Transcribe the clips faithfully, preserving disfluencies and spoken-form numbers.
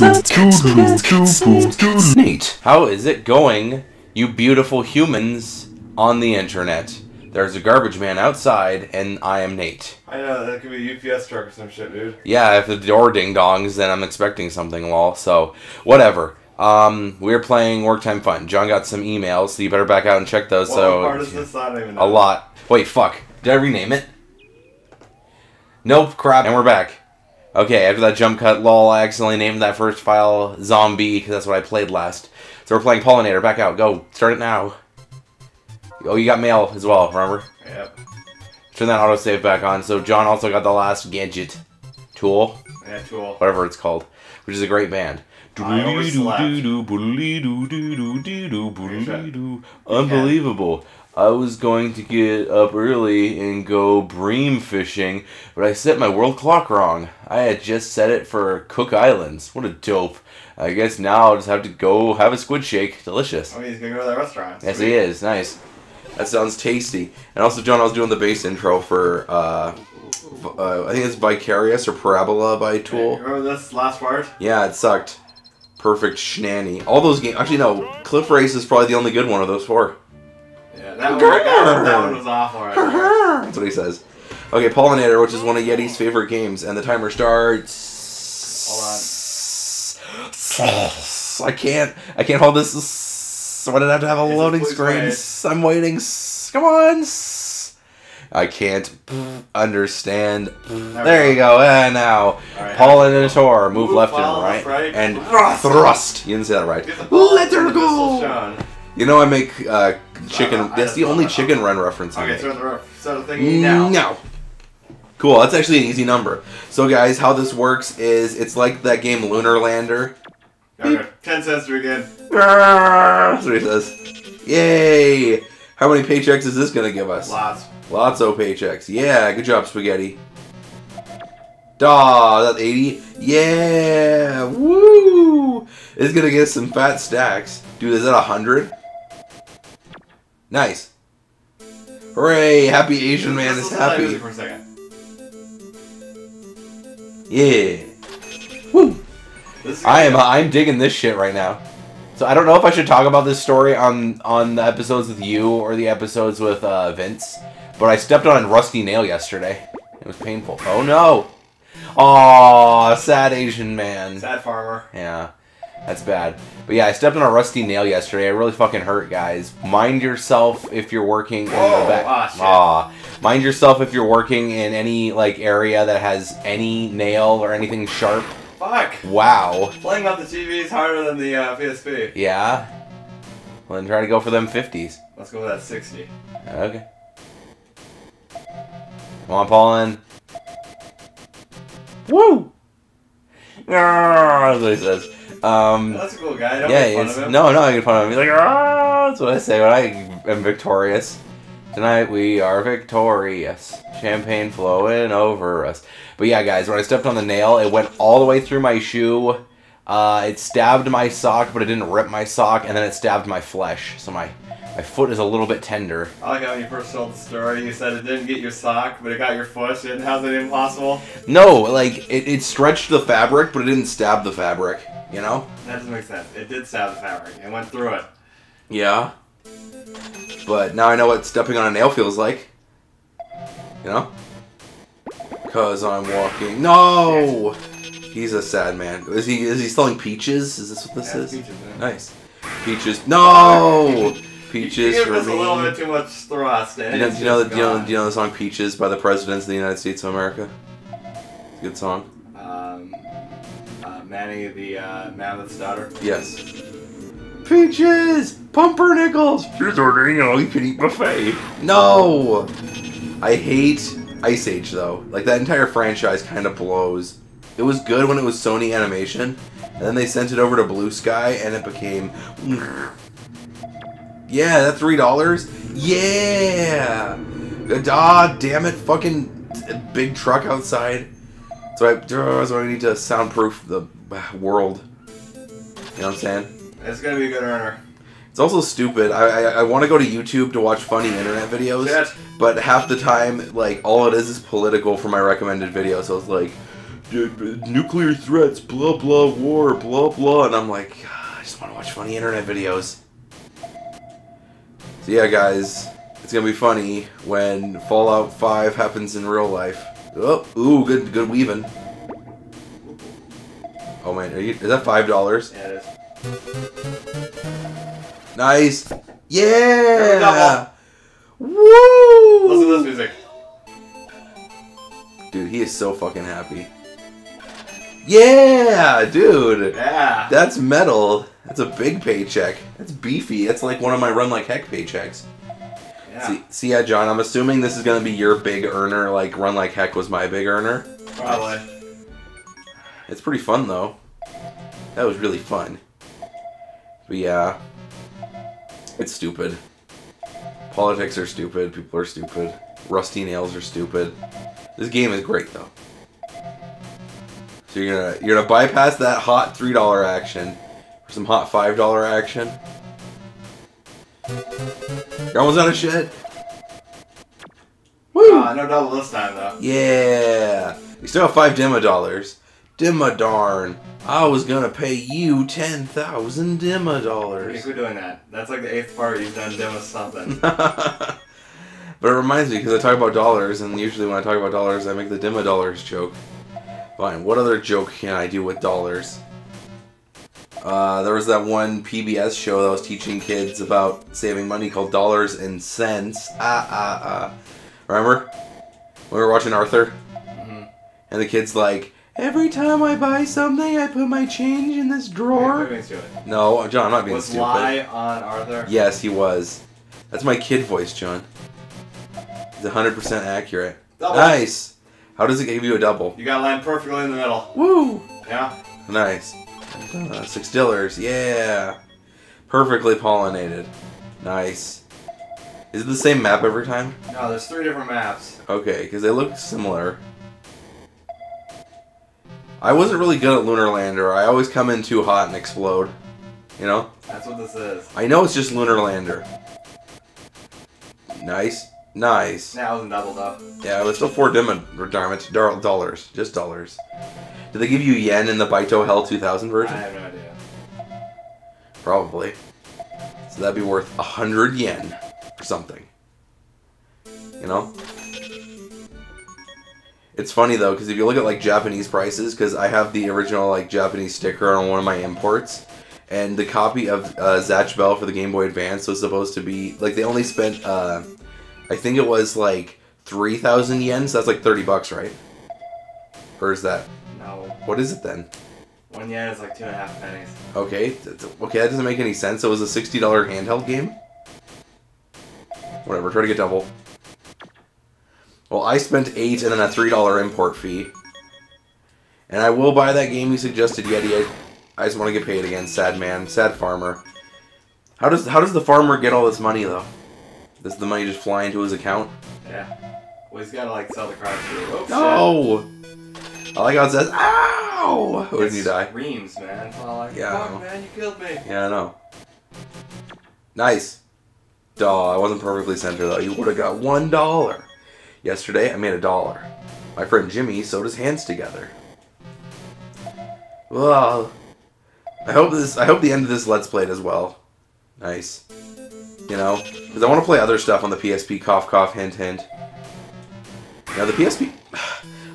Nate, how is it going, you beautiful humans on the internet? There's a garbage man outside, and I am Nate. I know, that could be a U P S truck or some shit, dude. Yeah, if the door ding-dongs, then I'm expecting something, lol, so whatever. Um, we're playing Work Time Fun. John got some emails, so you better back out and check those. What so, part is this? I don't even know. A lot. Wait, fuck. Did I rename it? Nope, crap, and we're back. Okay, after that jump cut, lol, I accidentally named that first file Zombie, because that's what I played last. So we're playing Pollinator. Back out. Go. Start it now. Oh, you got mail as well, remember? Yep. Turn that autosave back on. So John also got the last gadget. Tool? Yeah, Tool. Whatever it's called. Which is a great band. I always slept. Unbelievable. I was going to get up early and go bream fishing, but I set my world clock wrong. I had just set it for Cook Islands. What a dope. I guess now I'll just have to go have a squid shake. Delicious. Oh, he's going to go to that restaurant. Yes, he is. Nice. That sounds tasty. And also, John, I was doing the bass intro for, uh, uh I think it's Vicarious or Parabola by Tool. Hey, remember this last part? Yeah, it sucked. Perfect Shnanny. All those games. Actually, no. Cliff Race is probably the only good one of those four. Yeah, that one, that one, that one was awful. Right? That's what he says. Okay, Pollinator, which is one of Yeti's favorite games, and the timer starts. Hold on. I can't. I can't hold this. So why did I have to have a it's loading screen? Play. I'm waiting. Come on. I can't understand. There, there you go. And now, right, Pollinator, move, move left and right, right, and thrust. thrust. You didn't say that right. Let her go. You know I make uh, chicken. Uh, that's the only chicken run reference I make. Okay, so, so the thing now. No. Cool. That's actually an easy number. So guys, how this works is it's like that game Lunar Lander. Okay, beep. Ten cents to begin. That's what he says. Yay! How many paychecks is this gonna give us? Lots. Lots of paychecks. Yeah, good job, Spaghetti. Duh, that's eighty. Yeah! Woo! It's gonna get some fat stacks. Dude, is that a hundred? Nice. Hooray! Happy Asian Dude, man is happy. For a second. Yeah. Woo! I am. I'm digging this shit right now. So I don't know if I should talk about this story on on the episodes with you or the episodes with uh, Vince, but I stepped on a rusty nail yesterday. It was painful. Oh no! Aw, sad Asian man. Sad farmer. Yeah, that's bad. But yeah, I stepped on a rusty nail yesterday. It really fucking hurt, guys. Mind yourself if you're working in Whoa, the back. Ah, shit. Aw. Mind yourself if you're working in any like area that has any nail or anything sharp. Fuck! Wow. Playing on the T V is harder than the uh, P S P. Yeah. Well, then try to go for them fifties. Let's go with that sixty. Okay. Come on, Paulin. Woo! That's what he says. Um, that's a cool guy. Don't yeah, make fun of him. No, no, I get fun of him. He's like, ah, that's what I say when I am victorious. Tonight we are victorious. Champagne flowing over us. But yeah, guys, when I stepped on the nail, it went all the way through my shoe. Uh, it stabbed my sock, but it didn't rip my sock, and then it stabbed my flesh. So my, my foot is a little bit tender. I like how you first told the story. You said it didn't get your sock, but it got your foot. And how's that even possible? No, like, it, it stretched the fabric, but it didn't stab the fabric, you know? That doesn't make sense. It did stab the fabric. It went through it. Yeah. But now I know what stepping on a nail feels like. You know? Cause I'm walking. No! He's a sad man. Is he is he selling peaches? Is this what this yeah, is? Peaches, nice. Peaches. No! Peaches for me. You gave us a little bit too much thrust. And do, you know, do, you know the, do, you know, do you know the song Peaches by the Presidents of the United States of America? It's a good song. Um, uh, Manny the uh, Mammoth's Daughter? Yes. Peaches! Pumpernickels! She's ordering an all-you-can-eat buffet. No! I hate Ice Age, though. Like, that entire franchise kind of blows. It was good when it was Sony Animation, and then they sent it over to Blue Sky, and it became... Yeah, that three dollars? Yeah! Ah, damn it, fucking big truck outside. So I, so I need to soundproof the world. You know what I'm saying? It's gonna be a good earner. It's also stupid. I, I, I want to go to YouTube to watch funny internet videos, yes, but half the time, like, all it is is political for my recommended video. So it's like, nuclear threats, blah, blah, war, blah, blah. And I'm like, I just want to watch funny internet videos. So yeah, guys, it's going to be funny when Fallout five happens in real life. Oh, ooh, good, good weaving. Oh man, are you, is that five dollars? Yeah, it is. Nice. Yeah! Woo! Listen to this music. Dude, he is so fucking happy. Yeah, dude. Yeah. That's metal. That's a big paycheck. That's beefy. That's like one of my Run Like Heck paychecks. Yeah. See, see, yeah, John, I'm assuming this is going to be your big earner, like Run Like Heck was my big earner. Probably. It's pretty fun, though. That was really fun. But yeah, it's stupid. Politics are stupid. People are stupid. Rusty nails are stupid. This game is great, though. So you're gonna you're gonna bypass that hot three dollar action for some hot five dollar action. You're almost out of shit. Woo! Uh, no double this time, though. Yeah, you still have five demo dollars. Dimma darn! I was gonna pay you ten thousand dimma dollars. I think we're doing that. That's like the eighth part you've done dimma something. But it reminds me because I talk about dollars, and usually when I talk about dollars, I make the dimma dollars joke. Fine. What other joke can I do with dollars? Uh, there was that one P B S show that was teaching kids about saving money called Dollars and Cents. Ah ah ah! Remember when we were watching Arthur, mm-hmm. and the kids like. Every time I buy something, I put my change in this drawer. Wait, wait, wait, wait. No, John, I'm not being was stupid. Was Lie on Arthur? Yes, he was. That's my kid voice, John. It's one hundred percent accurate. Double. Nice. How does it give you a double? You got line perfectly in the middle. Woo. Yeah. Nice. Uh, six dillers. Yeah. Perfectly pollinated. Nice. Is it the same map every time? No, there's three different maps. Okay, because they look similar. I wasn't really good at Lunar Lander. I always come in too hot and explode. You know? That's what this is. I know it's just Lunar Lander. Nice. Nice. That wasn't doubled up. Yeah, it was still four dollars. Just dollars. Did they give you yen in the Baito Hell two thousand version? I have no idea. Probably. So that'd be worth a hundred yen or something. You know? It's funny though, because if you look at like Japanese prices, because I have the original like Japanese sticker on one of my imports, and the copy of uh, Zatch Bell for the Game Boy Advance was supposed to be like they only spent, uh, I think it was like three thousand yen, so that's like thirty bucks, right? Or is that? No. What is it then? One yen is like two and a half pennies. Okay, okay, that doesn't make any sense. It was a sixty dollar handheld game. Whatever, try to get double. Well, I spent eight and then a three dollar import fee. And I will buy that game you suggested, Yeti. I, I just want to get paid again. Sad man. Sad farmer. How does how does the farmer get all this money, though? Does the money just fly into his account? Yeah. Well, he's got to, like, sell the crops. Oh, no! Shit. I like how it says, ow! Who did he die? Screams, man. Well, like, yeah. Fuck, man, you killed me. Yeah, I know. Nice. Duh, I wasn't perfectly centered, though. You would have got one dollar. Yesterday, I made a dollar. My friend Jimmy sewed his hands together. Well, I hope this. I hope the end of this Let's Play does well. Nice, you know, because I want to play other stuff on the P S P. Cough, cough, hint, hint. Now the P S P,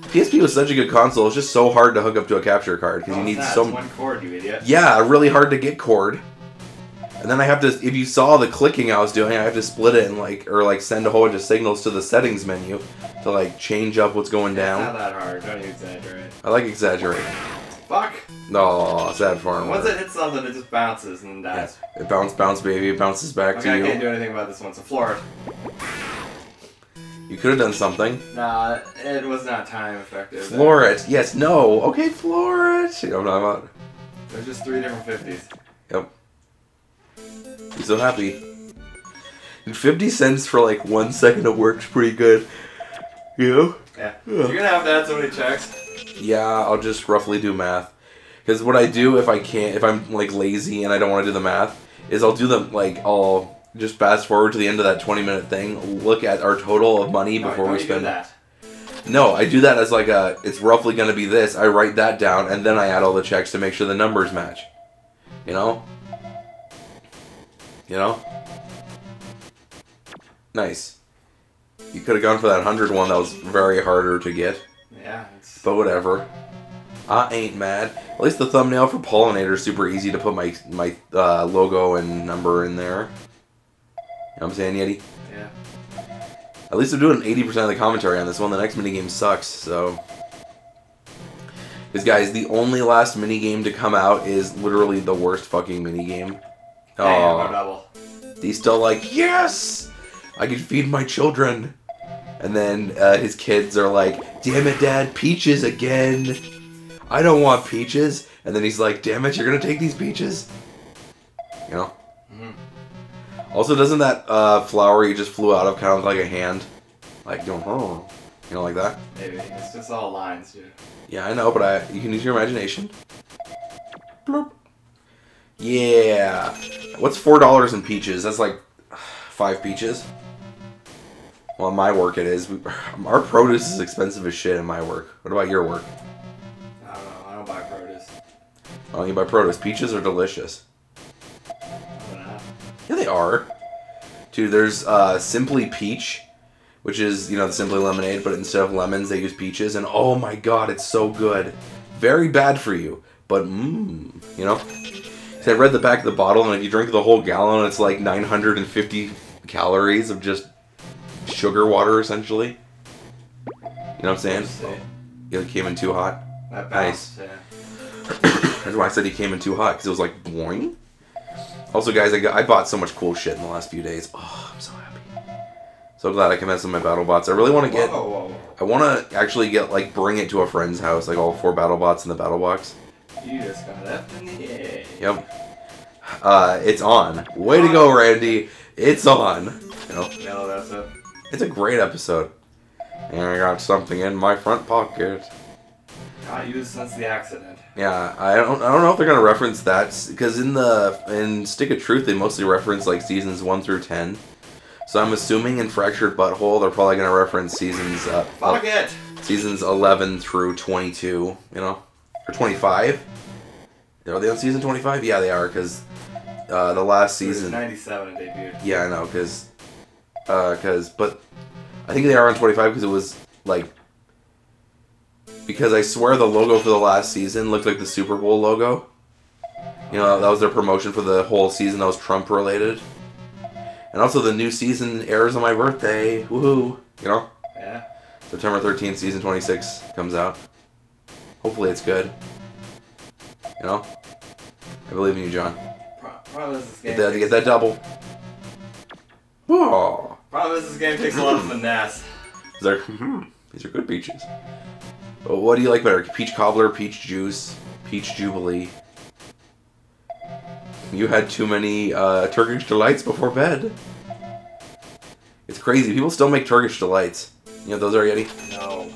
the P S P was such a good console. It's just so hard to hook up to a capture card because you need so much. One cord, you idiot. Yeah, really hard to get cord. And then I have to, if you saw the clicking I was doing, I have to split it and like, or like send a whole bunch of signals to the settings menu to like change up what's going down. It's not that hard, don't you exaggerate. I like exaggerating. Fuck! No, sad farmer. Once it hits something, it just bounces and then dies. Yeah. It bounce, bounce, baby, it bounces back okay, to you. I can't do anything about this one, so floor it. You could have done something. Nah, it was not time effective. Floor it, yes, no, okay, floor it! You know what I'm talking about? There's just three different fifties. Yep. I'm so happy. And fifty cents for like one second of work's pretty good. You know? Yeah. You're gonna have to add so many checks. Yeah, I'll just roughly do math. Because what I do if I can't, if I'm like lazy and I don't want to do the math, is I'll do them like, I'll just fast forward to the end of that twenty minute thing, look at our total of money before no, we spend. Do that. No, I do that as like a, it's roughly going to be this. I write that down, and then I add all the checks to make sure the numbers match. You know? You know? Nice. You could have gone for that hundred one. That was very harder to get. Yeah. It's... But whatever. I ain't mad. At least the thumbnail for Pollinator is super easy to put my my uh, logo and number in there. You know what I'm saying, Yeti? Yeah. At least I'm doing eighty percent of the commentary on this one. The next minigame sucks, so... Because, guys, the only last minigame to come out is literally the worst fucking minigame. Oh, yeah, double. He's still like, yes! I can feed my children. And then uh, his kids are like, damn it, Dad, peaches again. I don't want peaches. And then he's like, damn it, you're going to take these peaches? You know? Mm-hmm. Also, doesn't that uh, flower you just flew out of kind of like a hand? Like, going, oh, you know, like that? Maybe. It's just all lines, dude. Yeah, I know, but I, you can use your imagination. Bloop. Yeah. What's four dollars in peaches? That's like five peaches. Well, in my work it is. We, our produce is expensive as shit in my work. What about your work? I don't know. I don't buy produce. Oh, you buy produce. Peaches are delicious. Yeah, they are. Dude, there's uh, Simply Peach, which is, you know, the Simply Lemonade, but instead of lemons, they use peaches, and oh my god, it's so good. Very bad for you, but mmm, you know? So I read the back of the bottle, and if you drink the whole gallon, it's like nine hundred fifty calories of just sugar water, essentially. You know what I'm saying? Oh, it came in too hot. That bounced, nice. Yeah. That's why I said he came in too hot, because it was like, boing. Also, guys, I, got, I bought so much cool shit in the last few days. Oh, I'm so happy. So glad I can mess with my Battle Bots. I really want to get... Whoa, whoa, whoa. I want to actually get, like, bring it to a friend's house. Like, all four Battle Bots in the Battle Box. You just got up in the air. Yep. Uh, it's on. Way to go, Randy. It's on. You know? No, that's it. It's a great episode. And I got something in my front pocket. Not used since the accident. Yeah, I don't. I don't know if they're gonna reference that because in the in Stick of Truth they mostly reference like seasons one through ten. So I'm assuming in Fractured Butthole they're probably gonna reference seasons uh, Fuck it. seasons eleven through twenty-two. You know, or twenty-five. Are they on season twenty-five? Yeah, they are because uh, the last season. ninety-seven debuted. Yeah, I know because because uh, but I think they are on twenty-five because it was like. Because I swear the logo for the last season looked like the Super Bowl logo. You know, that was their promotion for the whole season. That was Trump-related. And also the new season airs on my birthday. Woohoo! You know? Yeah. September thirteenth, season twenty-six comes out. Hopefully it's good. You know? I believe in you, John. Probably this game get, that, get that double. Whoa! Probably this game takes a lot of finesse. They're, these are good peaches. What do you like better? Peach Cobbler, Peach Juice, Peach Jubilee. You had too many uh, Turkish delights before bed. It's crazy. People still make Turkish delights. You know those are, Yeti? No.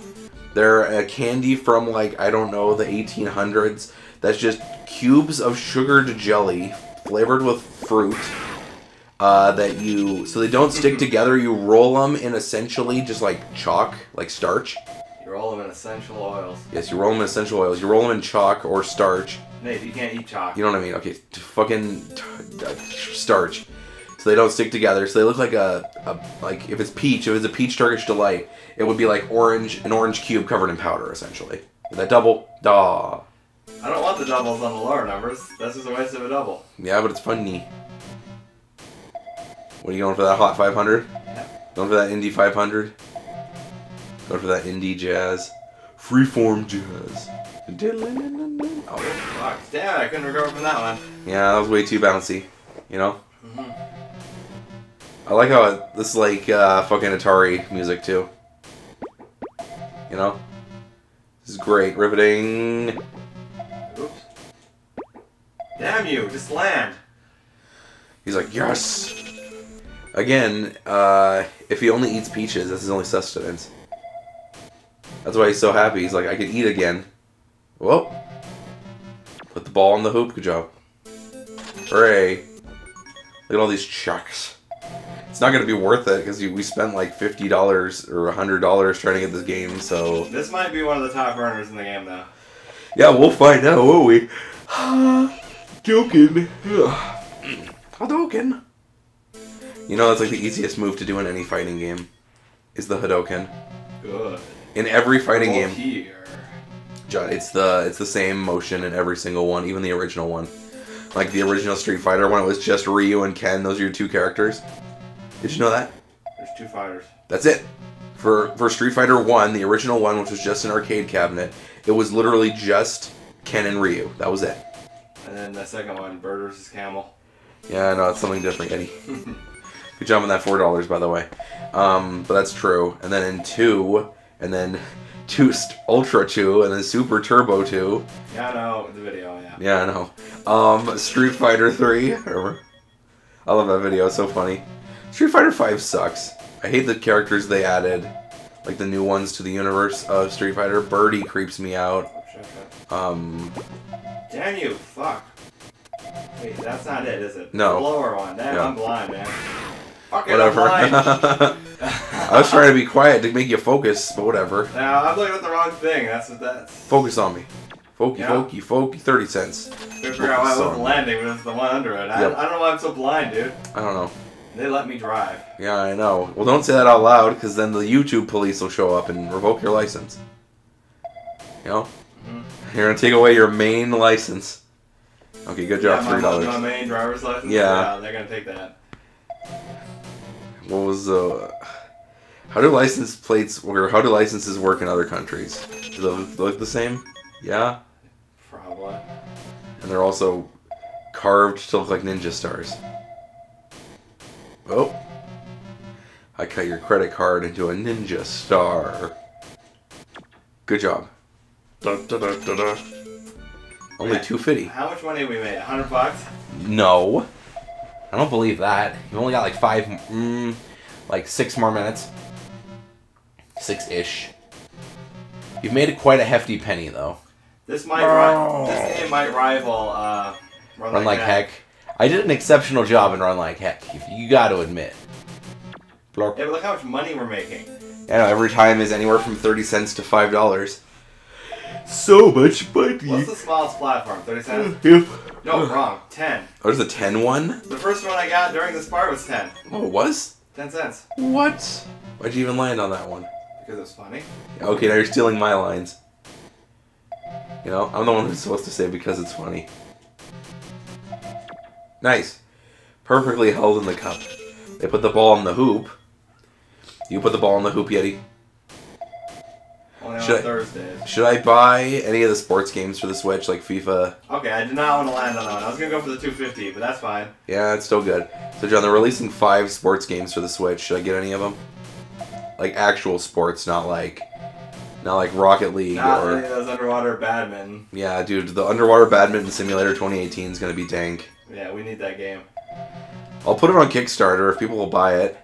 They're a candy from, like, I don't know, the eighteen hundreds. That's just cubes of sugared jelly flavored with fruit. Uh, that you... So they don't stick together. You roll them in essentially just like chalk, like starch. You roll them in essential oils. Yes, you roll them in essential oils. You roll them in chalk or starch. Nate, you can't eat chalk. You know what I mean? Okay, t fucking t starch. So they don't stick together. So they look like a, a like if it's peach, if it's a peach Turkish delight, it would be like orange, an orange cube covered in powder, essentially. With that double, da. I don't want the doubles on the lower numbers. That's just a waste of a double. Yeah, but it's funny. What are you going for that hot five hundred? Yeah. Going for that Indy five hundred? Go for that indie jazz. Freeform jazz. Oh, fuck. Damn, I couldn't recover from that one. Yeah, that was way too bouncy. You know? Mm-hmm. I like how it, this is like uh, fucking Atari music, too. You know? This is great. Riveting. Oops. Damn you, just land. He's like, yes! Again, uh, if he only eats peaches, that's his only sustenance. That's why he's so happy. He's like, I can eat again. Whoa. Put the ball in the hoop. Good job. Hooray. Look at all these chucks. it's not going to be worth it because we spent like fifty dollars or one hundred dollars trying to get this game, so... This might be one of the top earners in the game, though. Yeah, we'll find out, won't we? Joking. I'm joking. You know, that's like the easiest move to do in any fighting game, is the Hadouken. Good. In every fighting Over game. Here. John, it's the it's the same motion in every single one, even the original one. Like the original Street Fighter one, it was just Ryu and Ken. Those are your two characters. Did you know that? There's two fighters. That's it. For for Street Fighter one, the original one, which was just an arcade cabinet, it was literally just Ken and Ryu. That was it. And then the second one, Bird versus Camel. Yeah, no, it's something different, Eddie. Good job on that four dollars, by the way. Um, but that's true. And then in two, and then two Ultra two, and then Super Turbo two. Yeah, I know. The video, yeah. Yeah, I know. Um, Street Fighter three. I love that video. It's so funny. Street Fighter five sucks. I hate the characters they added. Like the new ones to the universe of Street Fighter. Birdie creeps me out. Um... Damn you, fuck. Wait, that's not it, is it? No. The lower one. Damn, yeah. I'm blind, man. Fucking whatever. I'm blind. I was trying to be quiet to make you focus, but whatever. No, I'm looking at the wrong thing. That's what that's... Focus on me. Folky, yeah. folky, folky, thirty cents. I figured out why I wasn't landing, but it's the one under it. I, yep. I don't know why I'm so blind, dude. I don't know. They let me drive. Yeah, I know. Well, don't say that out loud, because then the YouTube police will show up and revoke your license. You know? Mm-hmm. You're going to take away your main license. Okay, good job, yeah, three dollars. My main driver's license? Yeah. Yeah, they're going to take that. What was the... Uh, how do license plates... or how do licenses work in other countries? Do they look the same? Yeah? Probably. And they're also carved to look like ninja stars. Oh. I cut your credit card into a ninja star. Good job. Da, da, da, da, da. Only two fifty. How much money have we made? a hundred bucks? No. I don't believe that. You only got like five, mm, like six more minutes. Six-ish. You've made it quite a hefty penny, though. This might oh. this game might rival uh, Run, Run Like Heck. Heck. I did an exceptional job in Run Like Heck. You got to admit. Blurp. Yeah, but look how much money we're making. I know, every time is anywhere from thirty cents to five dollars. So much money. What's the smallest platform? thirty cents? No, wrong. ten. Oh, there's a ten one? The first one I got during this part was ten. Oh, it was? ten cents. What? Why'd you even land on that one? Because it was funny. Okay, now you're stealing my lines. You know, I'm the one who's supposed to say because it's funny. Nice. Perfectly held in the cup. They put the ball in the hoop. You put the ball in the hoop, Yeti. Only on should Thursdays. I, should I buy any of the sports games for the Switch, like FIFA? Okay, I did not want to land on that one. I was going to go for the two fifty, but that's fine. Yeah, it's still good. So, John, they're releasing five sports games for the Switch. Should I get any of them? Like actual sports, not like not like Rocket League nah, or... Nah, those underwater badminton. Yeah, dude, the Underwater Badminton Simulator twenty eighteen is going to be dank. Yeah, we need that game. I'll put it on Kickstarter if people will buy it.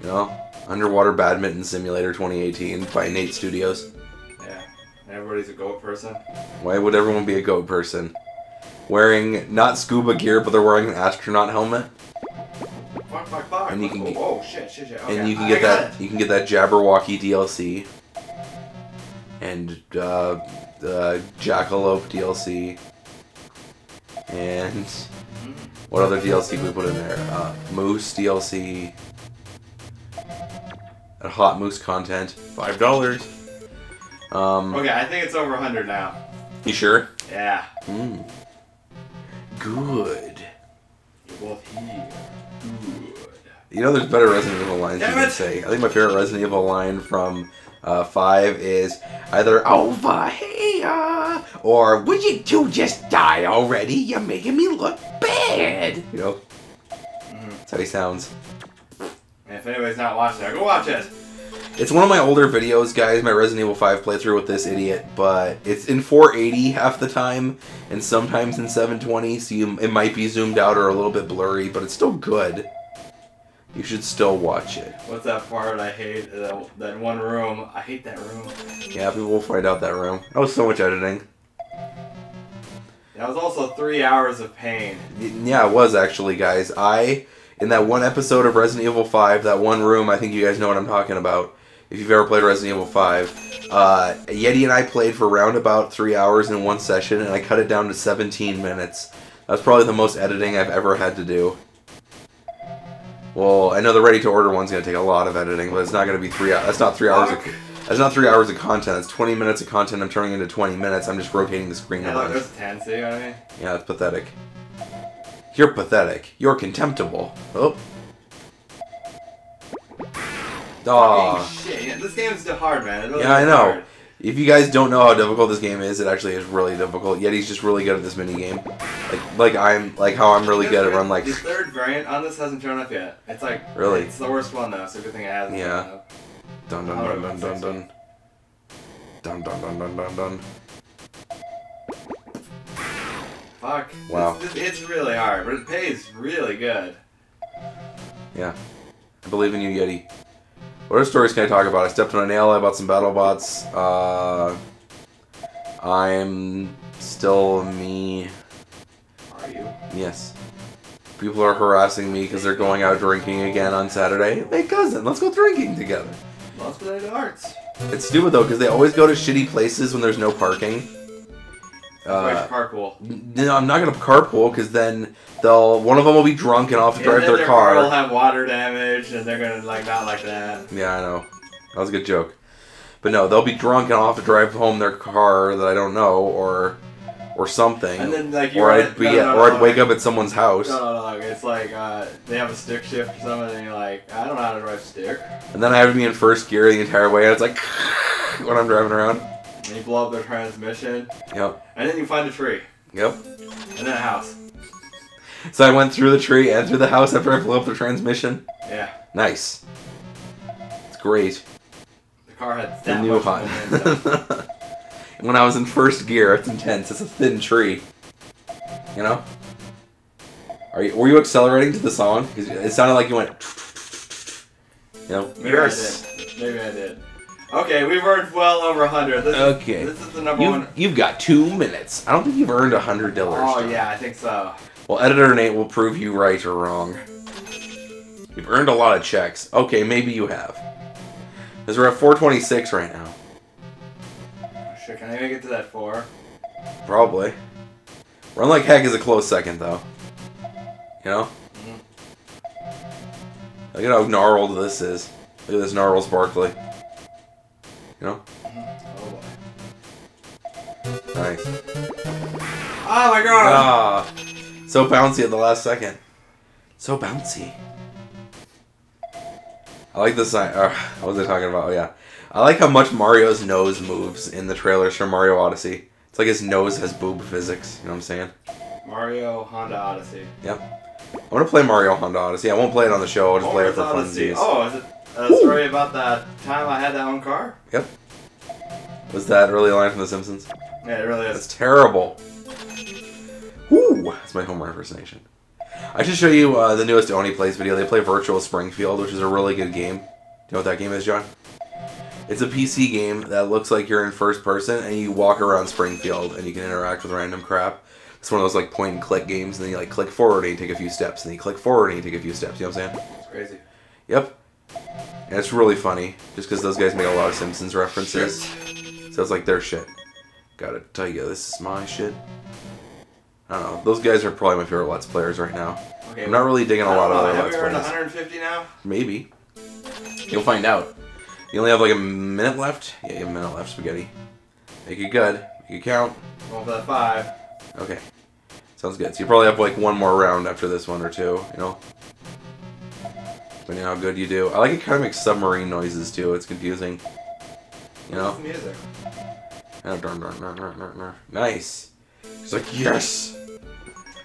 You know? Underwater Badminton Simulator twenty eighteen by Nate Studios. Yeah. Everybody's a goat person. Why would everyone be a goat person? Wearing, not scuba gear, but they're wearing an astronaut helmet. Fuck, fuck, fuck. And you can get, oh, oh, shit, shit, shit. Okay. And you can get that, you can get that Jabberwocky D L C. And, uh, the Jackalope D L C. And what other D L C we put in there? Uh, moose D L C. And hot moose content. Five dollars. Um, okay, I think it's over a hundred now. You sure? Yeah. Mm. Good. You're both here. Good. You know, there's better Resident Evil lines you can say. I think my favorite Resident Evil line from uh, five is either over here or would you two just die already? You're making me look bad. You know, mm-hmm. That's how he sounds. And if anybody's not watching it, go watch it. It's one of my older videos, guys. My Resident Evil five playthrough with this idiot, but it's in four eighty half the time, and sometimes in seven twenty. So you, it might be zoomed out or a little bit blurry, but it's still good. You should still watch it. What's that part I hate? Uh, that one room. I hate that room. Yeah, people will find out that room. That was so much editing. That was also three hours of pain. Yeah, it was actually, guys. I. in that one episode of Resident Evil five, that one room, I think you guys know what I'm talking about, if you've ever played Resident Evil five, uh, Yeti and I played for around about three hours in one session, and I cut it down to seventeen minutes. That's probably the most editing I've ever had to do. Well, I know the ready-to-order one's going to take a lot of editing, but it's not going to be three hours. That's not three hours of, that's not three hours of content. That's twenty minutes of content I'm turning into twenty minutes. I'm just rotating the screen around. Yeah, that's tansy, aren't it? Yeah, that's pathetic. You're pathetic. You're contemptible. Oh. Oh shit, yeah, this game's hard, man. It really yeah, is I know. Hard. If you guys don't know how difficult this game is, it actually is really difficult. Yeti's just really good at this minigame. Like, like I'm, like how I'm really good at Run Like... The third variant on this hasn't shown up yet. It's like... Really? It's the worst one, though, so good thing it hasn't yeah. shown up. Dun dun dun dun dun dun. Dun dun dun dun dun dun. Fuck. Wow. It's, it's really hard, but it pays really good. Yeah. I believe in you, Yeti. What other stories can I talk about? I stepped on a nail, I bought some Battle Bots, uh... I'm... still me... Are you? Yes. People are harassing me because they're going out drinking again on Saturday. Hey cousin, let's go drinking together! Lost Related Arts! It's stupid though, because they always go to shitty places when there's no parking. Uh, carpool. No, I'm not gonna carpool because then they'll one of them will be drunk and I'll have to drive their, their car. They'll have water damage and they're gonna like not like that. Yeah, I know. That was a good joke. But no, they'll be drunk and I'll have to drive home their car that I don't know or or something. And then like you're or I'd be no, no, no, or I'd no, wake no, up at someone's house. No, no, no, no. It's like uh, they have a stick shift or something and you're like, I don't know how to drive stick. And then I have to be in first gear the entire way and it's like when I'm driving around. And you blow up their transmission. Yep. And then you find a tree. Yep. And then a house. So I went through the tree and through the house after I blew up the transmission? Yeah. Nice. It's great. The car had that much momentum. When I was in first gear, it's intense. It's a thin tree. You know? Are you? Were you accelerating to the song? Because it sounded like you went... You know? Maybe yes. I did. Maybe I did. Okay, we've earned well over a hundred. This okay. Is, this is the number you've, one. You've got two minutes. I don't think you've earned a hundred dollars. Oh, time. Yeah, I think so. Well, Editor Nate will prove you right or wrong. You've earned a lot of checks. Okay, maybe you have. Because we're at four twenty-six right now. Oh, shit, can I make it to that four? Probably. Run Like Heck is a close second, though. You know? Mm-hmm. Look at how gnarled this is. Look at this gnarled sparkly. You know? Oh boy. Nice. Oh my god! Ah, so bouncy at the last second. So bouncy. I like the sign. Uh, what was I talking about? Oh yeah. I like how much Mario's nose moves in the trailers for Mario Odyssey. It's like his nose has boob physics. You know what I'm saying? Mario Honda Odyssey. Yep. I want to play Mario Honda Odyssey. I won't play it on the show. I'll just oh, play it for funsies. Oh, is it? A uh, story about that time I had that own car? Yep. Was that really a line from The Simpsons? Yeah, it really is. That's terrible. Woo! That's my homework impersonation. I should show you uh, the newest Oni Plays video. They play Virtual Springfield, which is a really good game. Do you know what that game is, John? It's a P C game that looks like you're in first person, and you walk around Springfield, and you can interact with random crap. It's one of those like point-and-click games, and then you like click forward, and you take a few steps, and then you click forward, and you take a few steps. You know what I'm saying? It's crazy. Yep. And it's really funny, just because those guys make a lot of Simpsons references. Shit. So it's like their shit. Gotta tell you, this is my shit. I don't know. Those guys are probably my favorite Let's Players right now. Okay, I'm not really digging a lot of other Let's Players. Have we earned one hundred fifty now? Maybe. You'll find out. You only have like a minute left? Yeah, you have a minute left, Spaghetti. Make it good. Make it count. Going for that five. Okay. Sounds good. So you probably have like one more round after this one or two, you know? But you know how good you do. I like it kind of makes submarine noises too, it's confusing. You know? Music. Nice. It's like, yes!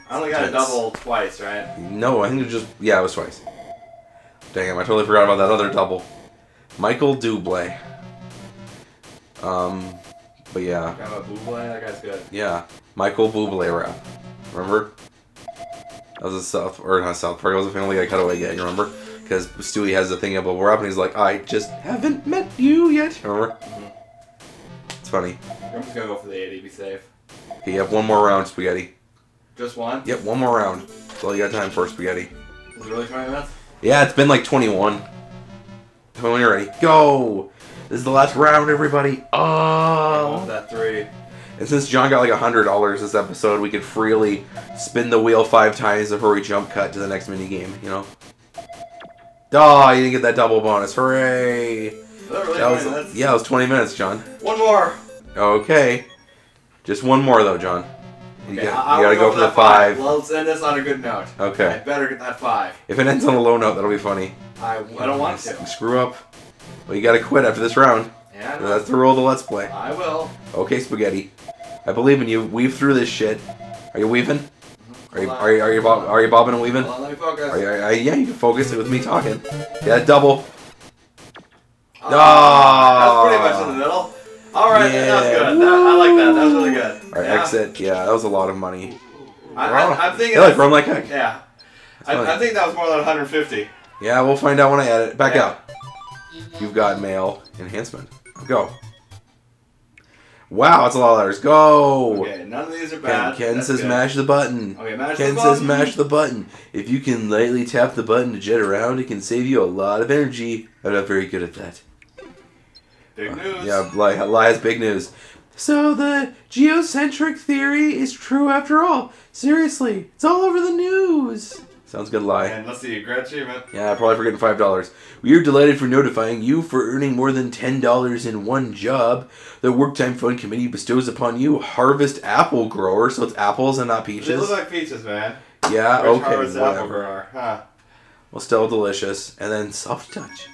I only got a double twice, right? No, I think it just, yeah, it was twice. Dang it, I totally forgot about that other double. Michael Bublé. Um, but yeah. Bublé? That guy's good. Yeah. Michael Bublé rap. Remember? That was a South, or not South Park, it was a Family Guy cutaway gag, remember? Because Stewie has the thing about we're up and he's like, I just haven't met you yet. Remember? Mm-hmm. It's funny. I'm just gonna go for the eighty, be safe. Okay, you have one more round, Spaghetti. Just one? Yep, one more round. That's all you got time for, Spaghetti. Is it really twenty minutes? Yeah, it's been like twenty-one. When you're ready, go! This is the last round, everybody. Oh! That three. And since John got like a hundred dollars this episode, we could freely spin the wheel five times before we jump cut to the next minigame, you know? Duh, you didn't get that double bonus. Hooray! That really that was, yeah, it was twenty minutes, John. One more! Okay. Just one more, though, John. You, okay, get, I, you gotta go, go for the five. five. Let's end this on a good note. Okay. I better get that five. If it ends on a low note, that'll be funny. I, I don't want to. Screw up. Well, you gotta quit after this round. Yeah. So that's the rule of the Let's Play. I will. Okay, Spaghetti. I believe in you. Weave through this shit. Are you weaving? Are you, are you are you bob, are you bobbing and weaving? Hold on, let me focus. Are you, are you, yeah, you can focus it with me talking. Yeah, double. Uh, that was pretty much in the middle. All right, yeah. That was good. That, I like that. That was really good. All right, yeah. Exit. Yeah, that was a lot of money. I, I, I'm thinking. Yeah, like Run Like Heck. Yeah. I, I think that was more than a hundred fifty. Yeah, we'll find out when I edit. Back yeah. out. You've got mail enhancement. Go. Wow, that's a lot of letters. Go! Okay, none of these are bad. Ken, Ken says good. Mash the button. Okay, mash Ken the button. Ken says mash the button. If you can lightly tap the button to jet around, it can save you a lot of energy. I'm not very good at that. Big uh, news. Yeah, Li Li has big news. So the geocentric theory is true after all. Seriously, it's all over the news. Sounds good, Lie. And let's see, great achievement. Yeah, probably forgetting five dollars. We are delighted for notifying you for earning more than ten dollars in one job. The Work Time Fun Committee bestows upon you Harvest Apple Grower, so it's apples and not peaches. They look like peaches, man. Yeah, Which okay. Harvest whatever. Apple Grower, huh? Well, still delicious. And then soft touch.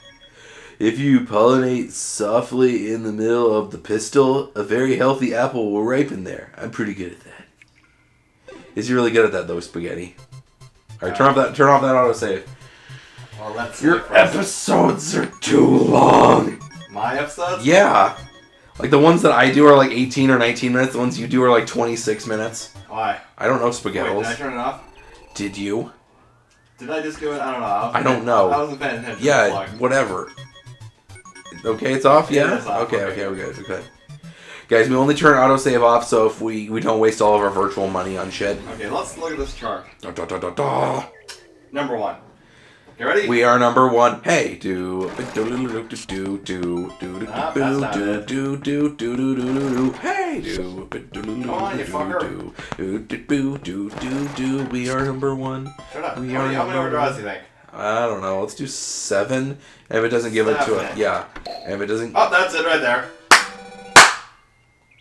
If you pollinate softly in the middle of the pistil, a very healthy apple will ripen there. I'm pretty good at that. Is he really good at that though, Spaghetti? Alright, turn off that turn off that autosave. Well, that's your episodes are too long. My episodes? Yeah. Like the ones that I do are like eighteen or nineteen minutes, the ones you do are like twenty-six minutes. Why? I don't know, Spaghettos. Wait, did I turn it off? Did you? Did I just do it? I don't know. I, I don't know. I wasn't paying attention. Yeah, whatever. Okay, it's off, yeah? yeah it's off. Okay, okay, okay, we're good, we're good. Guys, we only turn autosave off so if we, we don't waste all of our virtual money on shit. Okay, let's look at this chart. Da, da, da, da, da. Number one. You ready? We are number one. Hey, do do do do do do do do do do. Hey, do come on, you fucker. We are number one. Shut up. How many overdraws do you think? I don't know. Let's do seven. And if it doesn't give it to us, yeah. And if it doesn't, oh, that's it right there.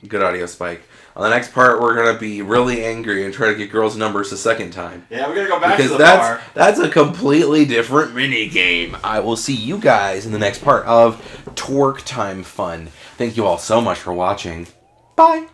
Good audio, Spike. On the next part, we're going to be really angry and try to get girls' numbers the second time. Yeah, we're going to go back because to the that's, bar. That's a completely different minigame. I will see you guys in the next part of Twerk Time Fun. Thank you all so much for watching. Bye!